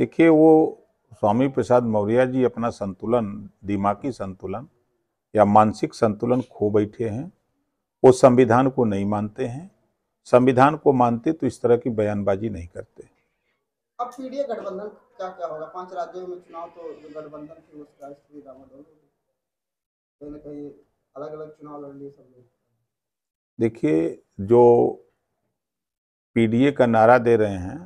देखिए, वो स्वामी प्रसाद मौर्य जी अपना संतुलन, दिमागी संतुलन या मानसिक संतुलन खो बैठे हैं। वो संविधान को नहीं मानते हैं, संविधान को मानते तो इस तरह की बयानबाजी नहीं करते। अब पीडीए गठबंधन क्या क्या होगा? 5 राज्यों में चुनाव तो गठबंधन की मुश्किल स्थिति कहीं अलग अलग चुनाव लड़ लिए सब। देखिए, जो पीडीए का नारा दे रहे हैं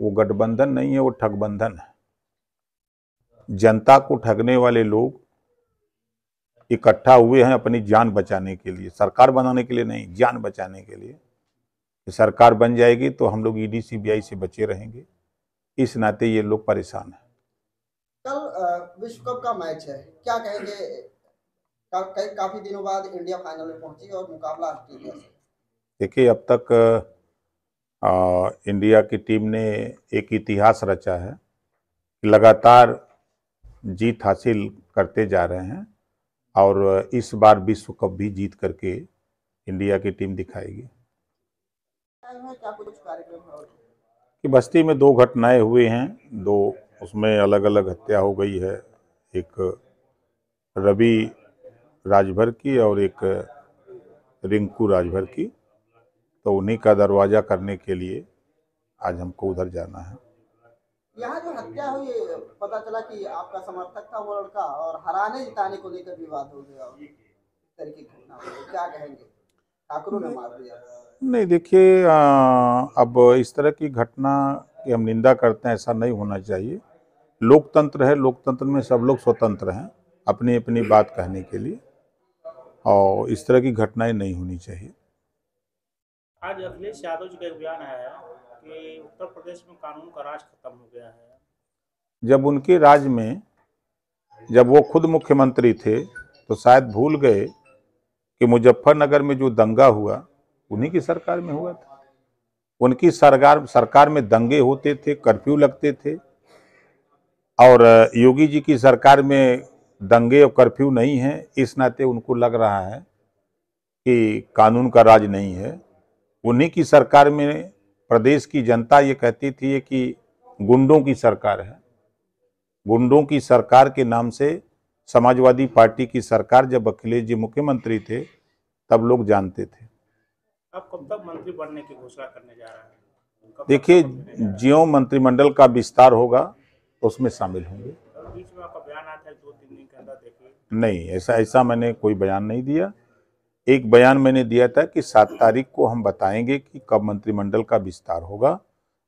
वो गठबंधन नहीं है, वो ठगबंधन है। जनता को ठगने वाले लोग इकट्ठा हुए हैं अपनी जान बचाने के लिए, सरकार बनाने के लिए नहीं, जान बचाने के लिए। सरकार बन जाएगी तो हम लोग ईडी सीबीआई से बचे रहेंगे, इस नाते ये लोग परेशान हैं। कल विश्व कप का मैच है, क्या कहेंगे? काफी दिनों बाद इंडिया फाइनल में पहुंची और मुकाबला ऑस्ट्रेलिया से। देखिए, अब तक इंडिया की टीम ने एक इतिहास रचा है, लगातार जीत हासिल करते जा रहे हैं और इस बार विश्व कप भी जीत करके इंडिया की टीम दिखाएगी। कि बस्ती में 2 घटनाएं हुई हैं, 2 उसमें अलग अलग हत्या हो गई है, एक रवि राजभर की और एक रिंकू राजभर की। तो उन्हीं का दरवाजा करने के लिए आज हमको उधर जाना है। यहाँ जो हत्या हुई, पता चला कि आपका समर्थक था वो लड़का और हराने जिताने को लेकर विवाद हो गया, तरीके की क्या कहेंगे? ठाकुरों ने मार दिया। नहीं, देखिए, अब इस तरह की घटना की हम निंदा करते हैं, ऐसा नहीं होना चाहिए। लोकतंत्र है, लोकतंत्र में सब लोग स्वतंत्र हैं अपनी अपनी बात कहने के लिए और इस तरह की घटनाएं नहीं होनी चाहिए। आज अखिलेश यादव जी का एक बयान आया कि उत्तर प्रदेश में कानून का राज खत्म हो गया है। जब उनके राज में जब वो खुद मुख्यमंत्री थे तो शायद भूल गए कि मुजफ्फरनगर में जो दंगा हुआ उन्हीं की सरकार में हुआ था। उनकी सरकार में दंगे होते थे, कर्फ्यू लगते थे और योगी जी की सरकार में दंगे और कर्फ्यू नहीं है। इस नाते उनको लग रहा है कि कानून का राज नहीं है। उन्हीं की सरकार में प्रदेश की जनता ये कहती थी कि गुंडों की सरकार है। गुंडों की सरकार के नाम से समाजवादी पार्टी की सरकार जब अखिलेश जी मुख्यमंत्री थे तब लोग जानते थे। आप कब तक मंत्री बनने की घोषणा करने जा रहे हैं? देखिए, ज्यों मंत्रिमंडल का विस्तार होगा तो उसमें शामिल होंगे। नहीं, ऐसा मैंने कोई बयान नहीं दिया। एक बयान मैंने दिया था कि 7 तारीख को हम बताएंगे कि कब मंत्रिमंडल का विस्तार होगा।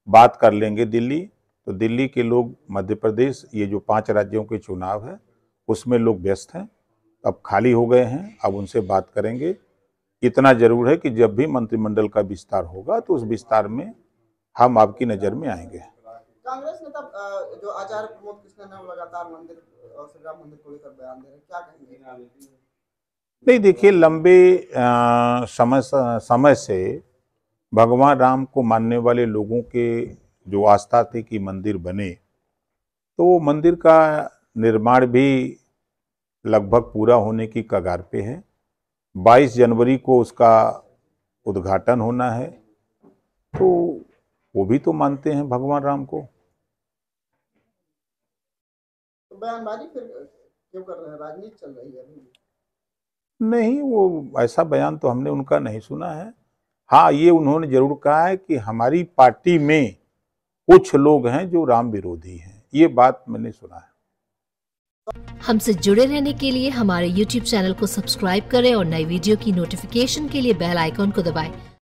बात कर लेंगे दिल्ली तो दिल्ली के लोग, मध्य प्रदेश, ये जो 5 राज्यों के चुनाव है उसमें लोग व्यस्त हैं, अब खाली हो गए हैं, अब उनसे बात करेंगे। इतना जरूर है कि जब भी मंत्रिमंडल का विस्तार होगा तो उस विस्तार में हम आपकी नज़र में आएंगे। कांग्रेस नेता जो आचार्य प्रमोद कृष्णन लगातार मंदिर और श्रीराम मंदिर को लेकर बयान दे रहे हैं, क्या कहेंगे? नहीं, देखिए, लंबे समय से भगवान राम को मानने वाले लोगों के जो आस्था थी कि मंदिर बने, तो वो मंदिर का निर्माण भी लगभग पूरा होने की कगार पे है। 22 जनवरी को उसका उद्घाटन होना है, तो वो भी तो मानते हैं भगवान राम को। बयानबाजी फिर क्यों कर रहे हैं? राजनीति चल रही है अभी? नहीं, वो ऐसा बयान तो हमने उनका नहीं सुना है। हाँ, ये उन्होंने जरूर कहा है कि हमारी पार्टी में कुछ लोग हैं जो राम विरोधी हैं, ये बात मैंने सुना है। हमसे जुड़े रहने के लिए हमारे YouTube चैनल को सब्सक्राइब करें और नई वीडियो की नोटिफिकेशन के लिए बेल आइकॉन को दबाएं।